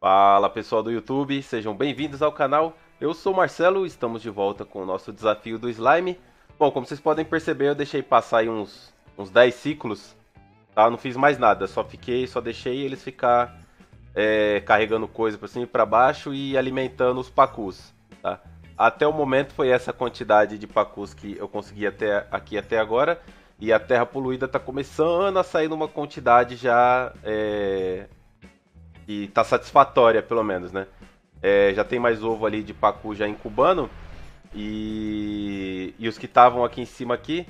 Fala pessoal do YouTube, sejam bem-vindos ao canal. Eu sou o Marcelo, estamos de volta com o nosso desafio do slime. Bom, como vocês podem perceber, eu deixei passar aí uns 10 ciclos, tá? Não fiz mais nada, só deixei eles ficar carregando coisa para cima e para baixo e alimentando os pacus, tá? Até o momento foi essa quantidade de pacus que eu consegui até agora. E a terra poluída tá começando a sair numa quantidade já... E tá satisfatória, pelo menos, né? Já tem mais ovo ali de pacu já incubando. E os que estavam aqui em cima aqui,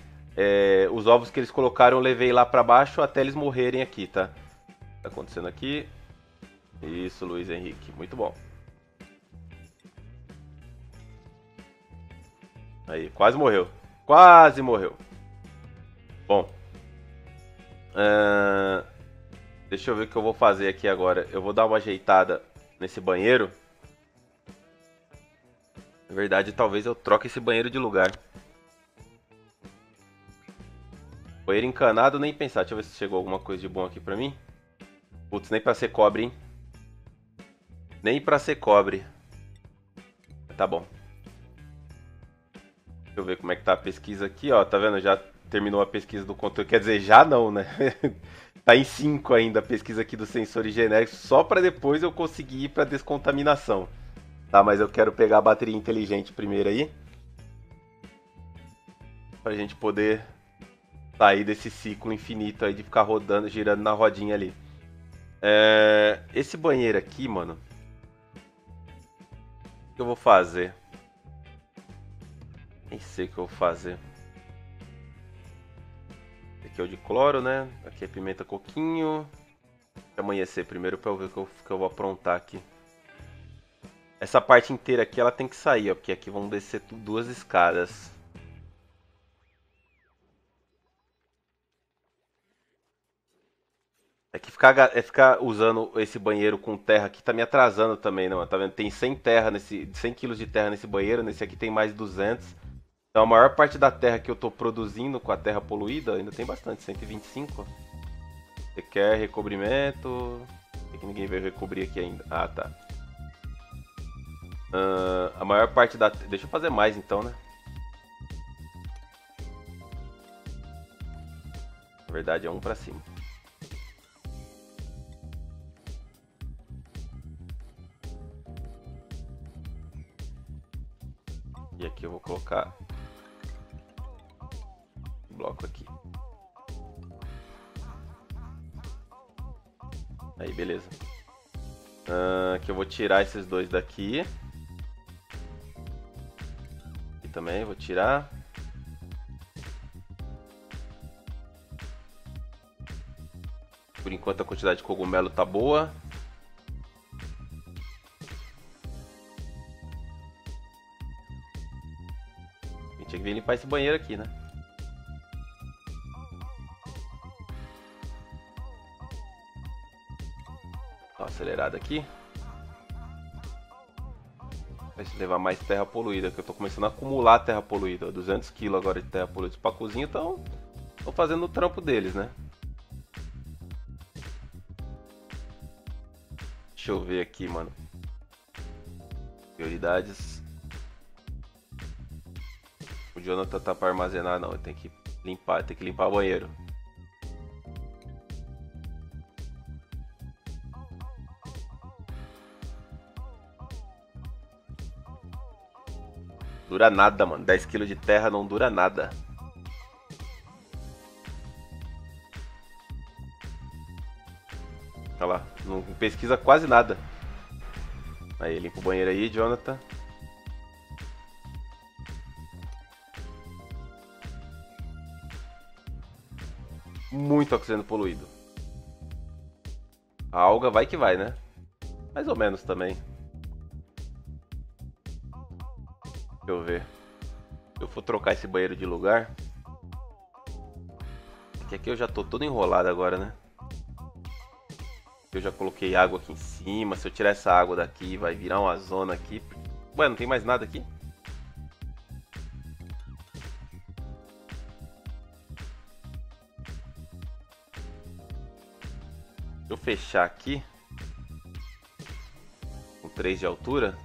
os ovos que eles colocaram eu levei lá pra baixo até eles morrerem aqui, tá? Tá acontecendo aqui. Isso, Luiz Henrique. Muito bom. Aí, quase morreu. Quase morreu. Bom. Deixa eu ver o que eu vou fazer aqui agora. Eu vou dar uma ajeitada nesse banheiro. Na verdade, talvez eu troque esse banheiro de lugar. Banheiro encanado, nem pensar. Deixa eu ver se chegou alguma coisa de bom aqui pra mim. Putz, nem pra ser cobre, hein? Nem pra ser cobre. Tá bom. Deixa eu ver como é que tá a pesquisa aqui, ó. Tá vendo? Já terminou a pesquisa do conteúdo. Quer dizer, já não, né? Tá em 5 ainda a pesquisa aqui dos sensores genéricos, só para depois eu conseguir ir para descontaminação. Tá, mas eu quero pegar a bateria inteligente primeiro aí. Pra gente poder sair desse ciclo infinito aí de ficar rodando, girando na rodinha ali. Esse banheiro aqui, mano... O que eu vou fazer? Nem sei o que eu vou fazer. Aqui é o de cloro, né? Aqui é pimenta coquinho. Pra amanhecer primeiro pra eu ver o que eu vou aprontar aqui. Essa parte inteira aqui ela tem que sair, ó. Porque aqui vão descer duas escadas. É que ficar usando esse banheiro com terra aqui tá me atrasando também, né? Tá vendo? Tem 100 quilos de terra nesse banheiro. Nesse aqui tem mais 200. Então a maior parte da terra que eu estou produzindo com a terra poluída, ainda tem bastante, 125. Você quer recobrimento? Sei que ninguém veio recobrir aqui ainda. Ah, tá. A maior parte da... Deixa eu fazer mais então, né? Na verdade é um pra cima. E aqui eu vou colocar... bloco aqui. Aí, beleza. Aqui eu vou tirar esses dois daqui. E também vou tirar. Por enquanto a quantidade de cogumelo tá boa. A gente tinha que vir limpar esse banheiro aqui, né? Acelerada aqui. Vai levar mais terra poluída, que eu tô começando a acumular terra poluída. 200 kg agora de terra poluída pra cozinha, então tô fazendo o trampo deles, né? Deixa eu ver aqui, mano. Prioridades. O Jonathan tá pra armazenar, não. Tem que limpar o banheiro. Dura nada, mano. 10 kg de terra não dura nada. Olha lá. Não pesquisa quase nada. Aí, limpa o banheiro aí, Jonathan. Muito oxigênio poluído. A alga vai que vai, né? Mais ou menos também. Deixa eu ver. Se eu for trocar esse banheiro de lugar. Porque aqui eu já tô todo enrolado agora, né? Eu já coloquei água aqui em cima. Se eu tirar essa água daqui, vai virar uma zona aqui. Ué, não tem mais nada aqui? Se eu fechar aqui. 3 de altura.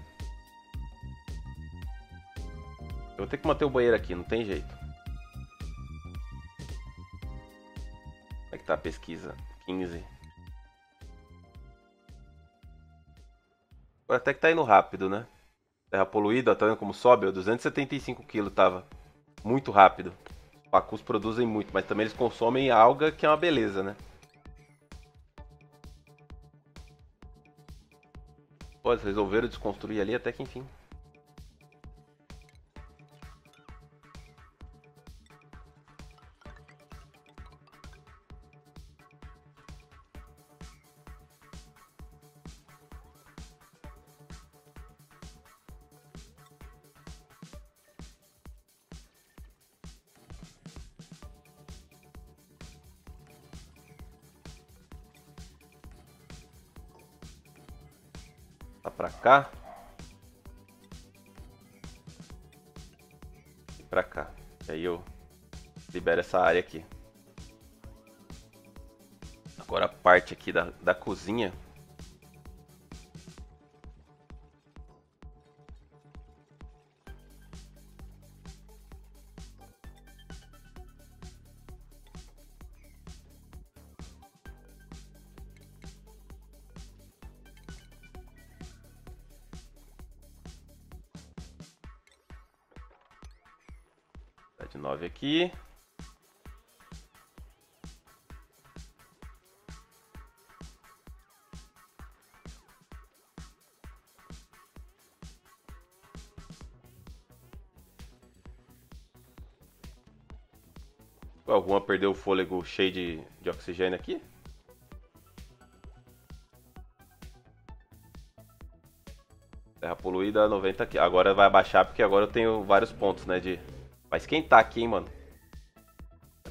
Eu vou ter que manter o banheiro aqui, não tem jeito. Como é que tá a pesquisa? 15. Agora até que tá indo rápido, né? Terra poluída, tá vendo como sobe? 275 kg tava. Muito rápido. Os pacus produzem muito, mas também eles consomem alga, que é uma beleza, né? Pô, eles resolveram desconstruir ali até que enfim. Pra cá e pra cá, e aí eu libero essa área aqui. Agora a parte aqui da cozinha, de 9 aqui. Alguma perdeu o fôlego cheio de oxigênio aqui? Terra poluída 90 aqui. Agora vai abaixar porque agora eu tenho vários pontos, né, de... Vai esquentar aqui, hein, mano.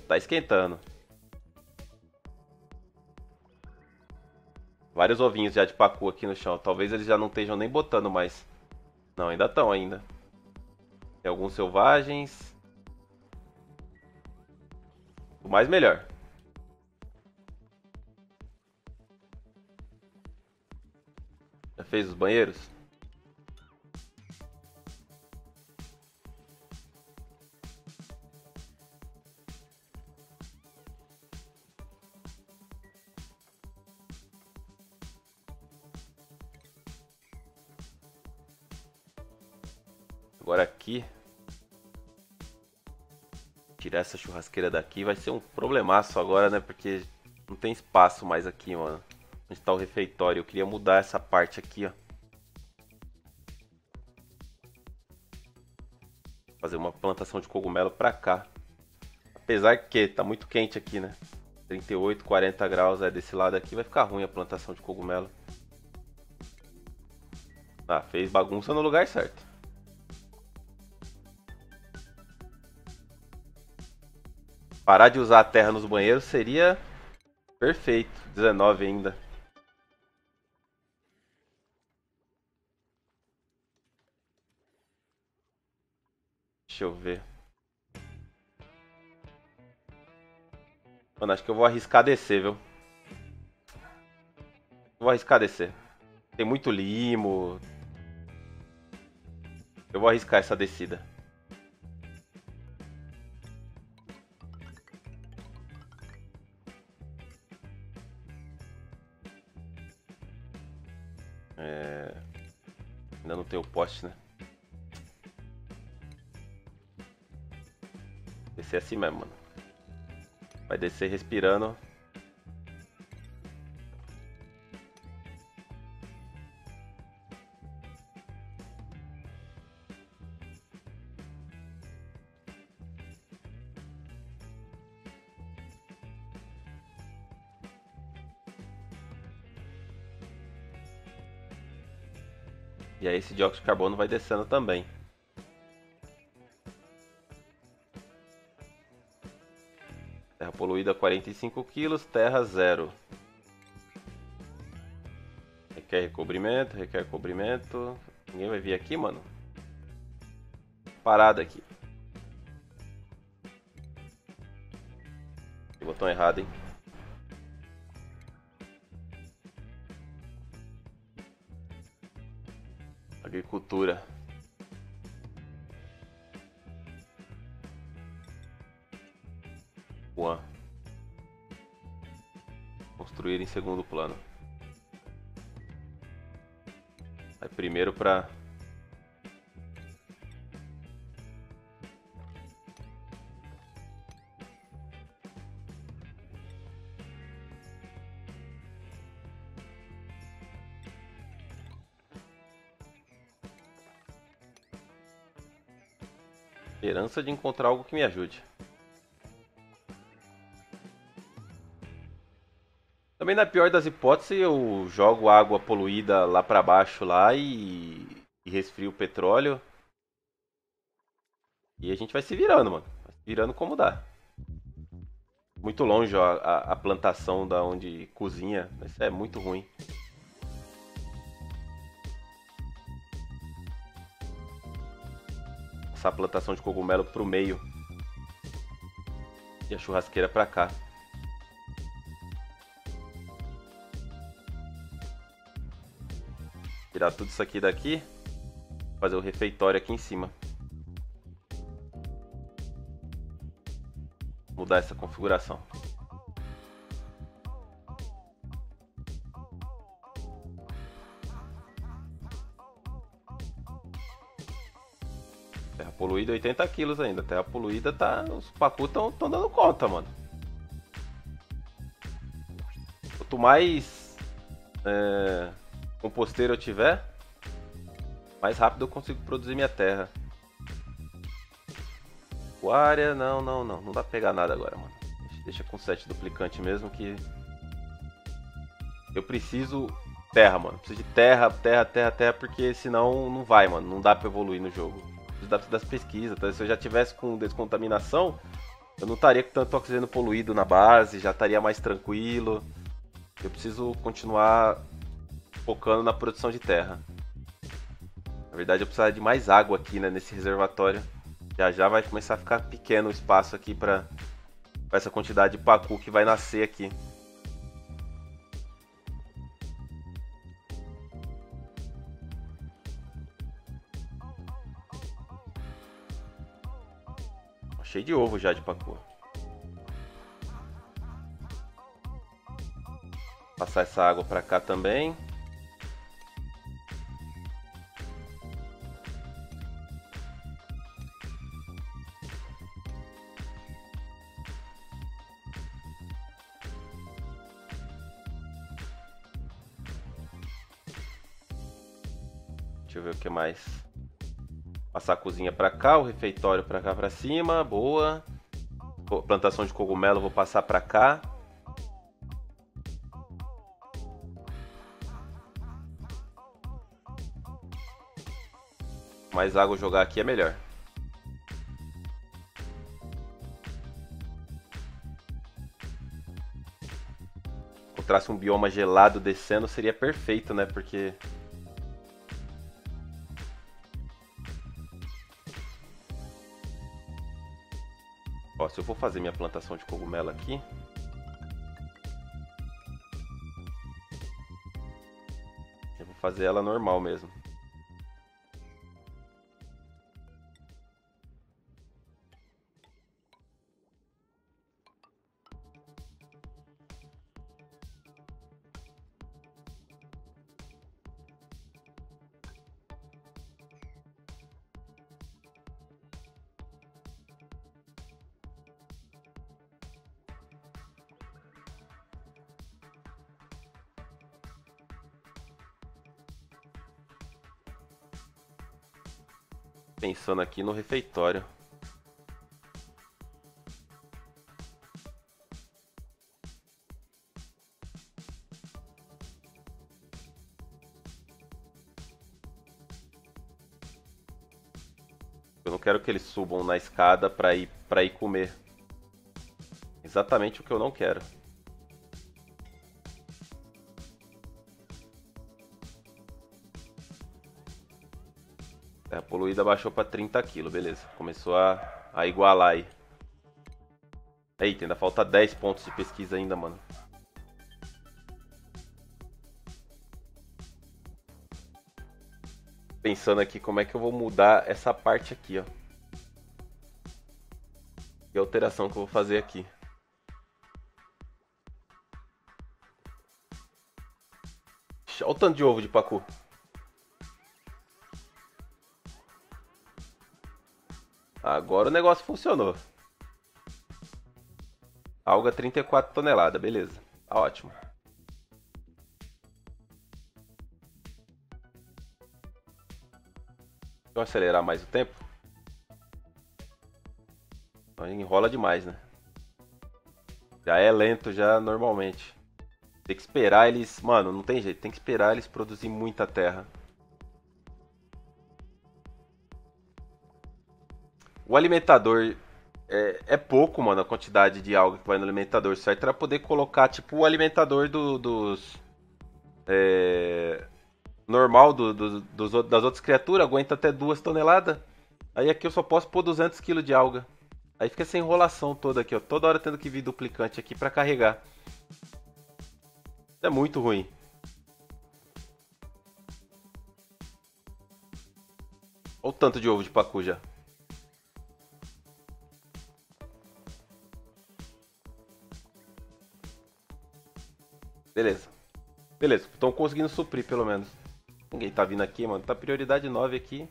Tá esquentando. Vários ovinhos já de pacu aqui no chão. Talvez eles já não estejam nem botando mais. Não, ainda estão ainda. Tem alguns selvagens. O mais melhor. Já fez os banheiros? Agora aqui, tirar essa churrasqueira daqui vai ser um problemaço agora, né? Porque não tem espaço mais aqui, mano. Onde tá o refeitório? Eu queria mudar essa parte aqui, ó. Fazer uma plantação de cogumelo pra cá. Apesar que tá muito quente aqui, né? 38, 40 graus é desse lado aqui. Vai ficar ruim a plantação de cogumelo. Ah, fez bagunça no lugar certo. Parar de usar a terra nos banheiros seria perfeito. 19 ainda. Deixa eu ver. Mano, acho que eu vou arriscar descer, viu? Vou arriscar descer. Tem muito limo. Eu vou arriscar essa descida. Ainda não tem o poste, né? Descer assim mesmo, mano. Vai descer respirando. E aí esse dióxido de carbono vai descendo também. Terra poluída 45 kg, terra 0. Requer recobrimento, requer cobrimento. Ninguém vai vir aqui, mano. Parada aqui. Tem botão errado, hein? agricultura. Juan. Construir em segundo plano. Vai primeiro para esperança de encontrar algo que me ajude. Também na pior das hipóteses eu jogo água poluída lá para baixo lá e resfrio o petróleo. E a gente vai se virando, mano. Vai se virando como dá. Muito longe, ó, a plantação da onde cozinha. Isso é muito ruim. Passar a plantação de cogumelo pro meio. E a churrasqueira para cá. Tirar tudo isso aqui daqui, fazer o refeitório aqui em cima. Mudar essa configuração. Terra poluída 80 quilos ainda. Terra poluída tá. Os pacu estão dando conta, mano. Quanto mais. Composteiro eu tiver, mais rápido eu consigo produzir minha terra. Área, não dá pra pegar nada agora, mano. Deixa com 7 duplicante mesmo que... Eu preciso terra, mano. Preciso de terra, porque senão não vai, mano. Não dá pra evoluir no jogo. Preciso das pesquisas, tá? Se eu já tivesse com descontaminação, eu não estaria com tanto oxigênio poluído na base, já estaria mais tranquilo. Eu preciso continuar... focando na produção de terra. Na verdade eu precisava de mais água aqui, né, nesse reservatório. Já vai começar a ficar pequeno o espaço aqui para essa quantidade de pacu que vai nascer aqui. Cheio de ovo já de pacu. Passar essa água para cá também. Deixa eu ver o que mais. Passar a cozinha pra cá, o refeitório pra cá pra cima, boa. Plantação de cogumelo eu vou passar pra cá. Mais água jogar aqui é melhor. Se encontrasse um bioma gelado descendo seria perfeito, né? Porque... ó, se eu for fazer minha plantação de cogumelo aqui, eu vou fazer ela normal mesmo. Pensando aqui no refeitório. Eu não quero que eles subam na escada para ir comer. Exatamente o que eu não quero. Poluída baixou para 30 kg, beleza. Começou a igualar aí. Eita, ainda falta 10 pontos de pesquisa ainda, mano. pensando aqui como é que eu vou mudar essa parte aqui, ó. E a alteração que eu vou fazer aqui. Olha o tanto de ovo de pacu. Agora o negócio funcionou. Alga 34 toneladas, beleza. Tá ótimo. Deixa eu acelerar mais o tempo. Enrola demais, né? Já é lento já normalmente. Tem que esperar eles... Mano, não tem jeito. Tem que esperar eles produzir muita terra. O alimentador... É pouco, mano, a quantidade de alga que vai no alimentador. Certo? Pra poder colocar, tipo, o alimentador dos... normal das outras criaturas. Aguenta até 2 toneladas. Aí aqui eu só posso pôr 200 kg de alga. Aí fica essa enrolação toda aqui, ó. Toda hora tendo que vir duplicante aqui pra carregar. É muito ruim. Olha o tanto de ovo de pacu já. Beleza. Beleza, estão conseguindo suprir pelo menos. Ninguém tá vindo aqui, mano. Tá prioridade 9 aqui.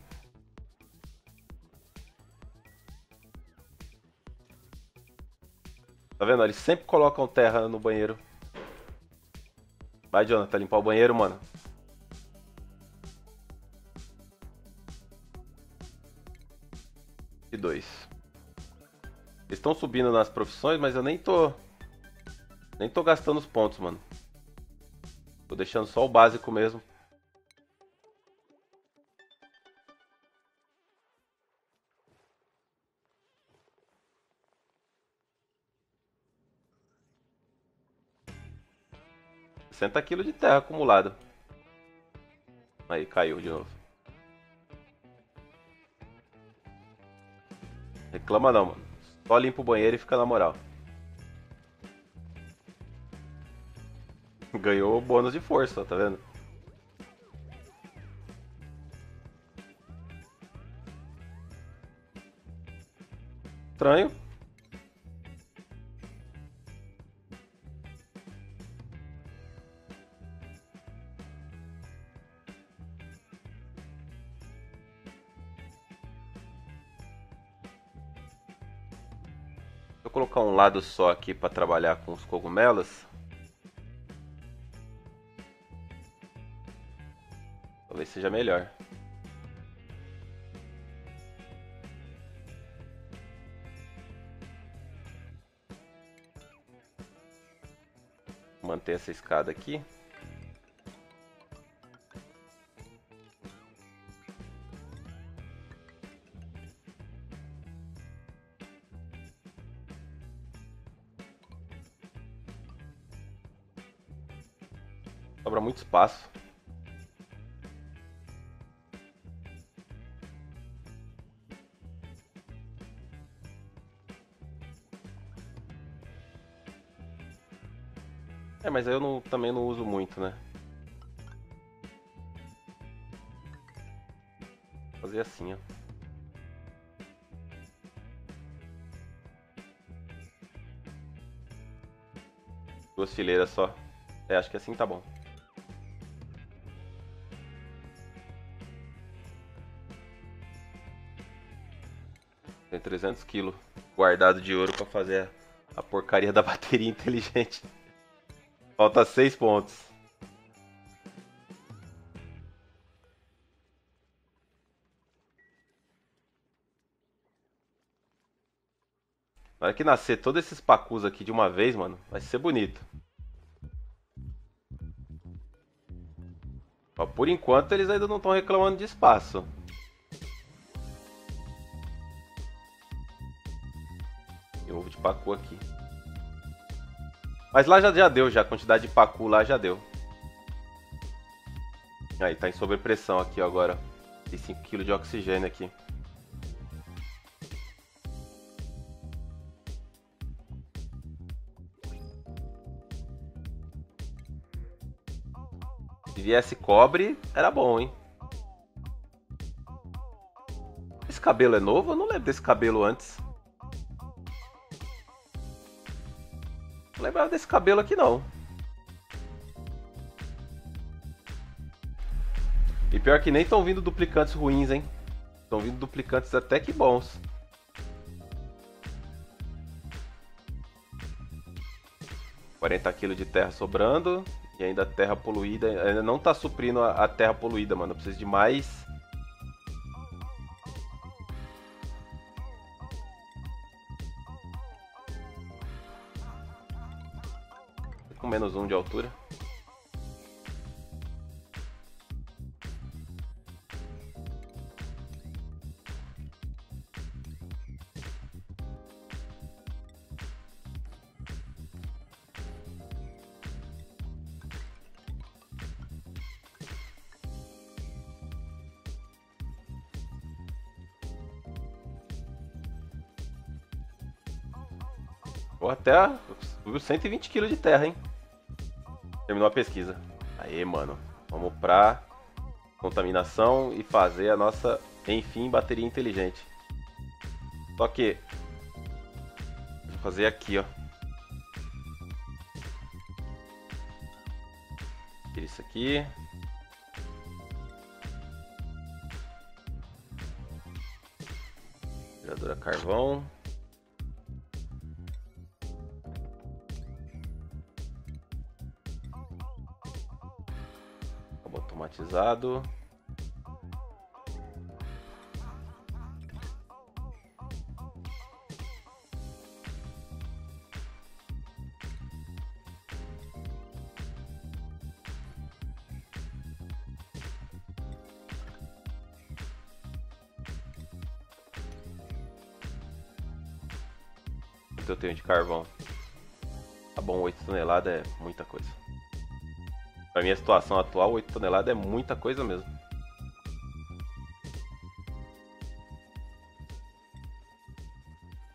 Tá vendo? Eles sempre colocam terra no banheiro. Vai, Jonathan, limpar o banheiro, mano. E 2. Eles estão subindo nas profissões, mas eu nem tô gastando os pontos, mano. Tô deixando só o básico mesmo. Kg de terra acumulado. Aí caiu de novo. Reclama não, mano. Só limpa o banheiro e fica na moral. Ganhou o bônus de força, ó, tá vendo? Estranho. Vou colocar um lado só aqui para trabalhar com os cogumelos. Talvez seja melhor. Vou manter essa escada aqui. Sobra muito espaço. É, mas aí eu também não uso muito, né? Vou fazer assim, ó. Duas fileiras só. É, acho que assim tá bom. Tem 300 kg guardado de ouro pra fazer a porcaria da bateria inteligente. Falta 6 pontos. Na hora que nascer todos esses pacus aqui de uma vez, mano, vai ser bonito. Ó, por enquanto eles ainda não estão reclamando de espaço. Ovo de pacu aqui. Mas lá já deu, já. A quantidade de pacu lá já deu. Aí, tá em sobrepressão aqui ó, agora. Tem 5 kg de oxigênio aqui. Se viesse cobre, era bom, hein? cabelo é novo? Eu não lembro desse cabelo antes. Não lembrava desse cabelo aqui não. E pior que nem estão vindo duplicantes ruins, hein? Estão vindo duplicantes até que bons. R$40 kg de terra sobrando. E ainda terra poluída. Ainda não tá suprindo a terra poluída, mano. Eu preciso de mais. Com menos 1 de altura. Ou até 120 kg de terra, hein? Terminou a pesquisa. Aê, mano. Vamos pra contaminação e fazer a nossa, enfim, bateria inteligente. Só que... vou fazer aqui, ó. Tira isso aqui. Geradora carvão. Automatizado. Quanto eu tenho de carvão? Tá bom, 8 toneladas é muita coisa. Pra minha situação atual, 8 toneladas é muita coisa mesmo.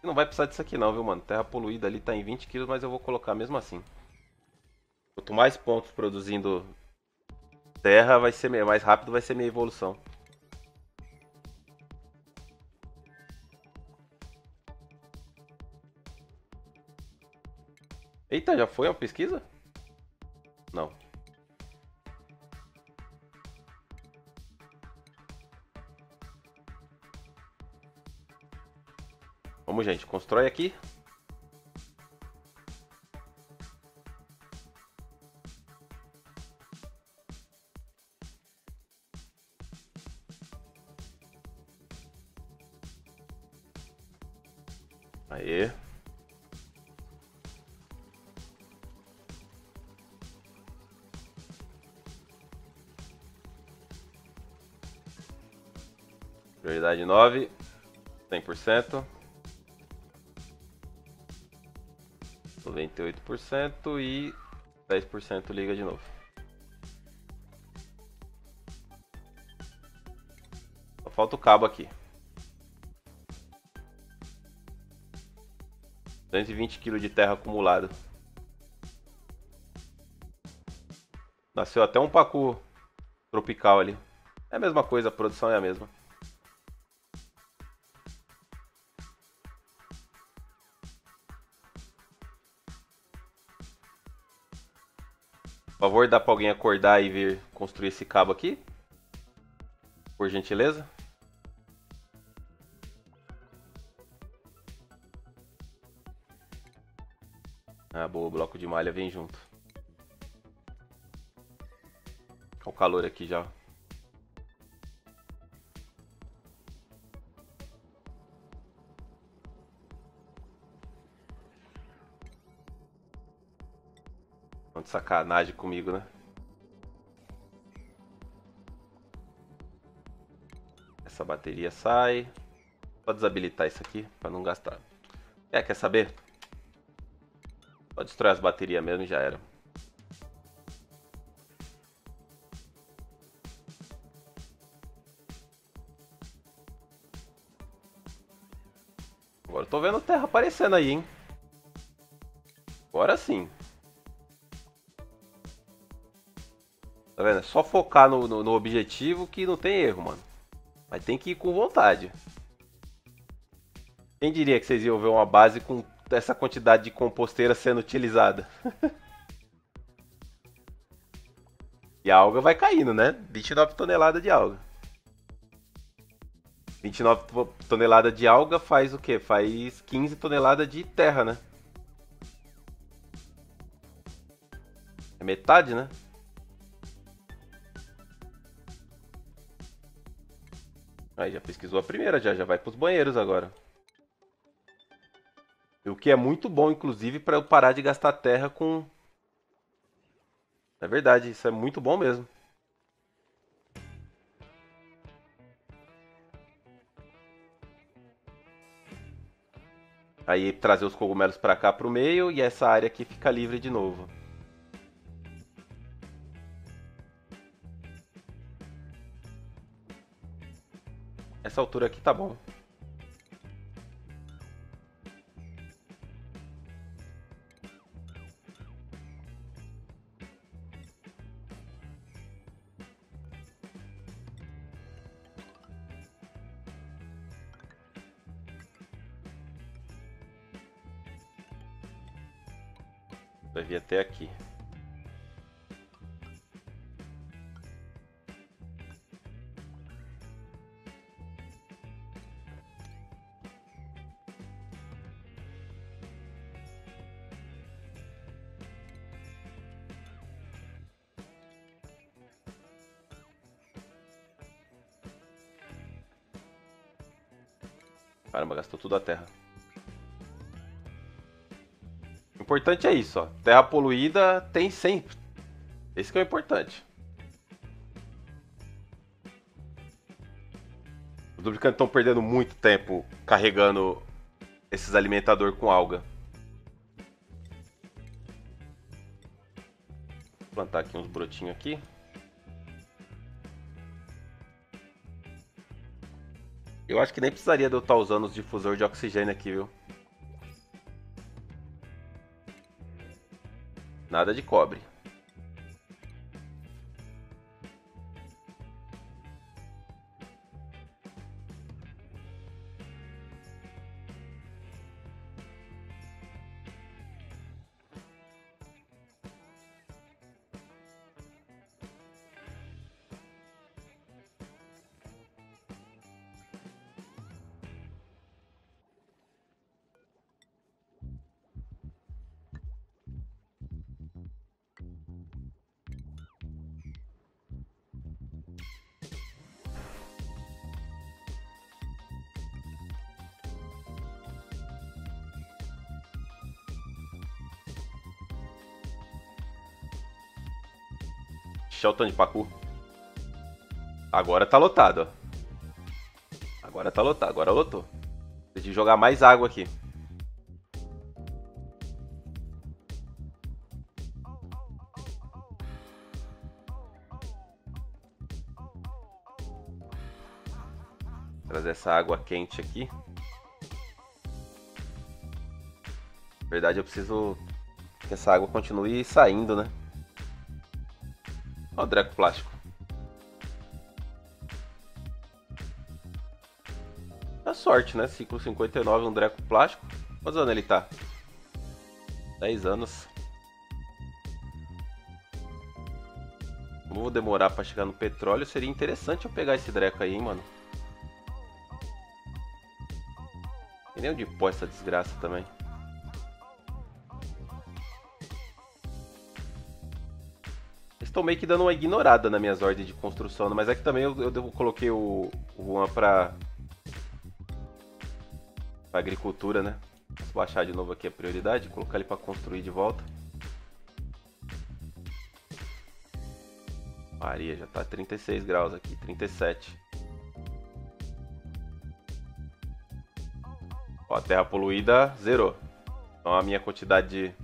Não vai precisar disso aqui não, viu, mano? Terra poluída ali tá em 20 kg, mas eu vou colocar mesmo assim. Quanto mais pontos produzindo terra, vai ser mais rápido, vai ser minha evolução. Eita, já foi uma pesquisa? Não. Vamos, gente, constrói aqui. Aê. Prioridade 9, 100%. 98% e 10% liga de novo. Só falta o cabo aqui. 220 kg de terra acumulado. Nasceu até um pacu tropical ali. É a mesma coisa, a produção é a mesma. Por favor, dá pra alguém acordar e vir construir esse cabo aqui? Por gentileza. Ah, boa, o bloco de malha vem junto. Olha o calor aqui já. Sacanagem comigo, né? Essa bateria sai. Vou desabilitar isso aqui pra não gastar. É, quer saber? Só destrói as baterias mesmo e já era. Agora eu tô vendo terra aparecendo aí, hein? Agora sim. Tá vendo? É só focar no objetivo que não tem erro, mano. Mas tem que ir com vontade. Quem diria que vocês iam ver uma base com essa quantidade de composteira sendo utilizada? E a alga vai caindo, né? 29 toneladas de alga. 29 toneladas de alga faz o quê? Faz 15 toneladas de terra, né? É metade, né? Aí já pesquisou a primeira, já vai para os banheiros agora. O que é muito bom, inclusive, para eu parar de gastar terra com... É verdade, isso é muito bom mesmo. Aí trazer os cogumelos para cá, para o meio, e essa área aqui fica livre de novo. Essa altura aqui tá bom. Vai vir até aqui. Caramba, gastou tudo a terra. O importante é isso, ó. Terra poluída tem sempre. Esse que é o importante. Os duplicantes estão perdendo muito tempo carregando esses alimentadores com alga. Vou plantar aqui uns brotinhos aqui. Eu acho que nem precisaria de eu estar usando os difusores de oxigênio aqui, viu? Nada de cobre. Xaltão de pacu. Agora tá lotado, ó. Agora tá lotado, agora lotou. Preciso jogar mais água aqui. Trazer essa água quente aqui. Na verdade, eu preciso que essa água continue saindo, né? Olha o dreco plástico. Dá sorte, né? Ciclo 59, um dreco plástico. Quantos anos ele tá? 10 anos. Como eu vou demorar pra chegar no petróleo, seria interessante eu pegar esse dreco aí, hein, mano. E nem onde pôr essa desgraça também. Estou meio que dando uma ignorada nas minhas ordens de construção, mas é que também eu coloquei o Juan pra agricultura, né? Vou baixar de novo aqui a prioridade, colocar ele pra construir de volta. Maria, já tá 36 graus aqui, 37. Ó, a terra poluída zerou. Então a minha quantidade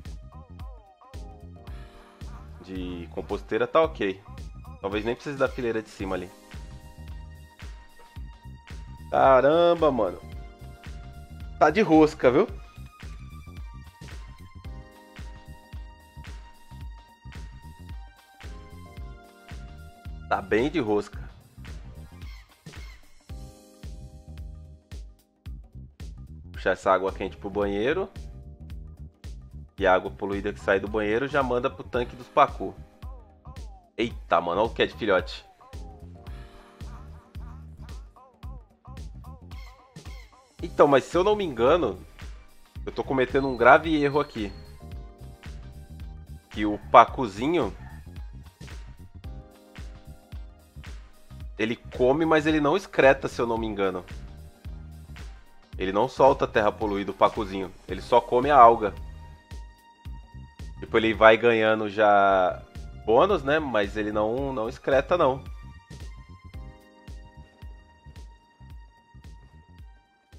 de composteira tá ok. Talvez nem precise da fileira de cima ali. Caramba, mano. Tá de rosca, viu? Tá bem de rosca. puxar essa água quente pro banheiro. E a água poluída que sai do banheiro já manda pro tanque dos pacu. Eita, mano, olha o que é de filhote. Então, mas se eu não me engano, eu tô cometendo um grave erro aqui. Que o pacuzinho, ele come, mas ele não excreta, se eu não me engano. Ele não solta a terra poluída, o pacuzinho. Ele só come a alga. Tipo, ele vai ganhando já bônus, né? Mas ele não excreta, não.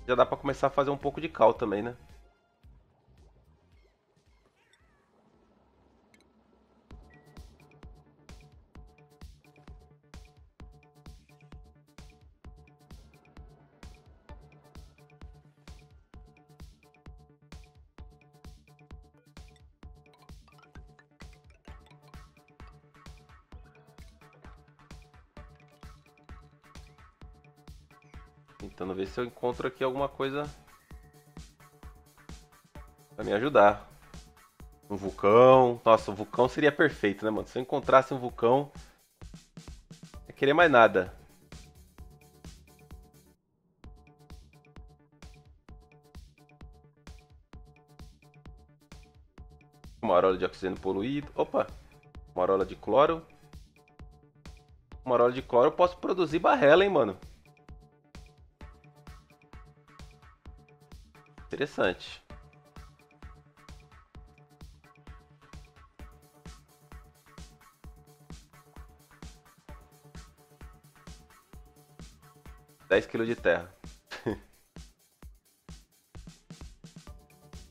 Já dá pra começar a fazer um pouco de cal também, né? Tentando ver se eu encontro aqui alguma coisa pra me ajudar. Um vulcão. Nossa, um vulcão seria perfeito, né, mano? Se eu encontrasse um vulcão, não ia querer mais nada. Uma auréola de oxigênio poluído. Opa! Uma auréola de cloro. Uma auréola de cloro eu posso produzir barrela, hein, mano? Interessante. Dez quilos de terra.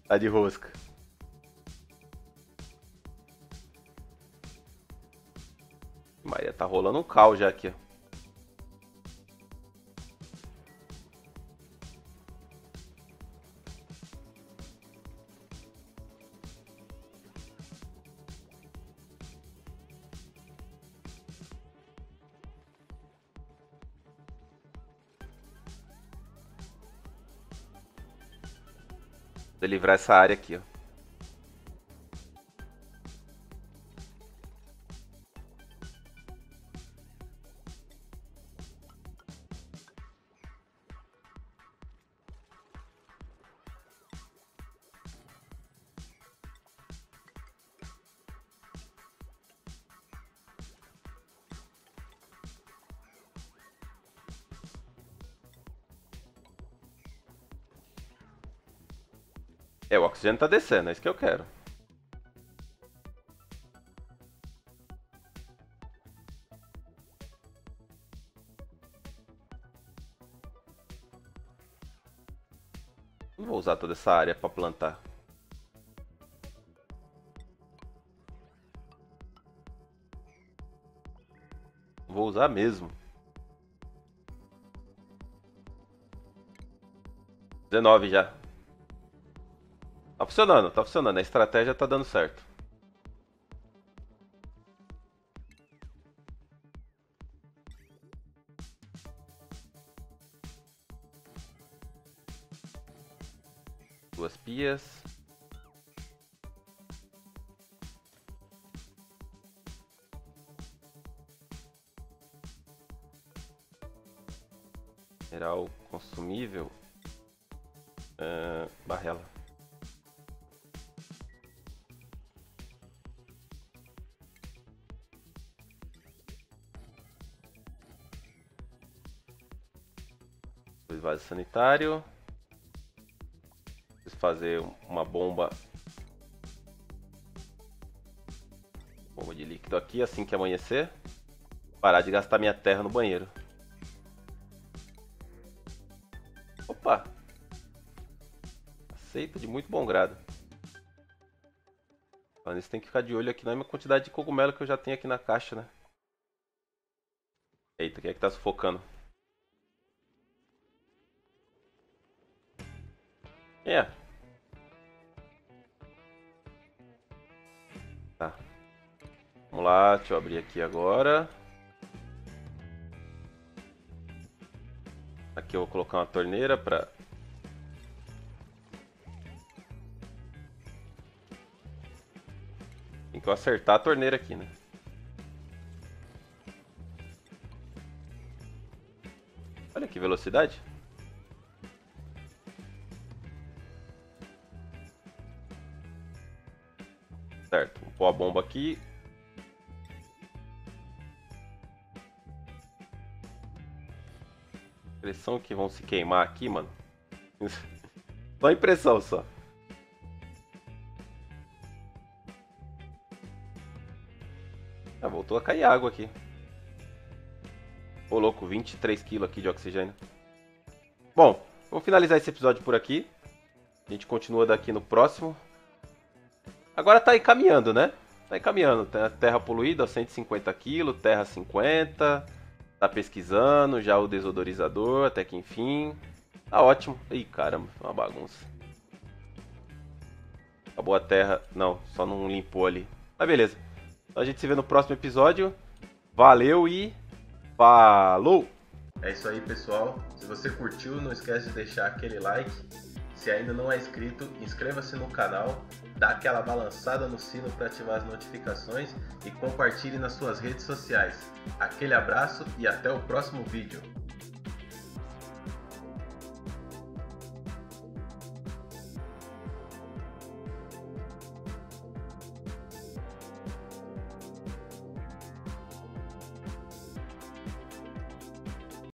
Tá de rosca. Maria, tá rolando um caos já aqui, ó. Livrar essa área aqui, ó. É, o oxigênio tá descendo, é isso que eu quero. Não vou usar toda essa área pra plantar. Vou usar mesmo. 19 já. Tá funcionando, a estratégia tá dando certo. Duas pias. Mineral consumível. Barrela. Vaso sanitário. Preciso fazer uma bomba. Bomba de líquido aqui assim que amanhecer. Parar de gastar minha terra no banheiro. Opa! Aceito de muito bom grado. Falando isso, tem que ficar de olho aqui na minha quantidade de cogumelo que eu já tenho aqui na caixa, né? Eita, quem é que tá sufocando? É. Tá. Vamos lá, deixa eu abrir aqui agora. Aqui eu vou colocar uma torneira pra que eu acertar a torneira aqui, né? Olha que velocidade. Certo, vou pôr a bomba aqui. Impressão que vão se queimar aqui, mano. Só impressão, só. Ah, voltou a cair água aqui. Ô, louco, 23 kg aqui de oxigênio. Bom, vou finalizar esse episódio por aqui. A gente continua daqui no próximo. Agora tá aí caminhando, né? Tá aí caminhando. Tem a terra poluída, 150 kg, terra 50. Tá pesquisando já o desodorizador, até que enfim. Tá ótimo. Ih, caramba, foi uma bagunça. Acabou a terra. Não, só não limpou ali. Mas beleza. Então a gente se vê no próximo episódio. Valeu e... falou! É isso aí, pessoal. Se você curtiu, não esquece de deixar aquele like. Se ainda não é inscrito, inscreva-se no canal, dá aquela balançada no sino para ativar as notificações e compartilhe nas suas redes sociais. Aquele abraço e até o próximo vídeo.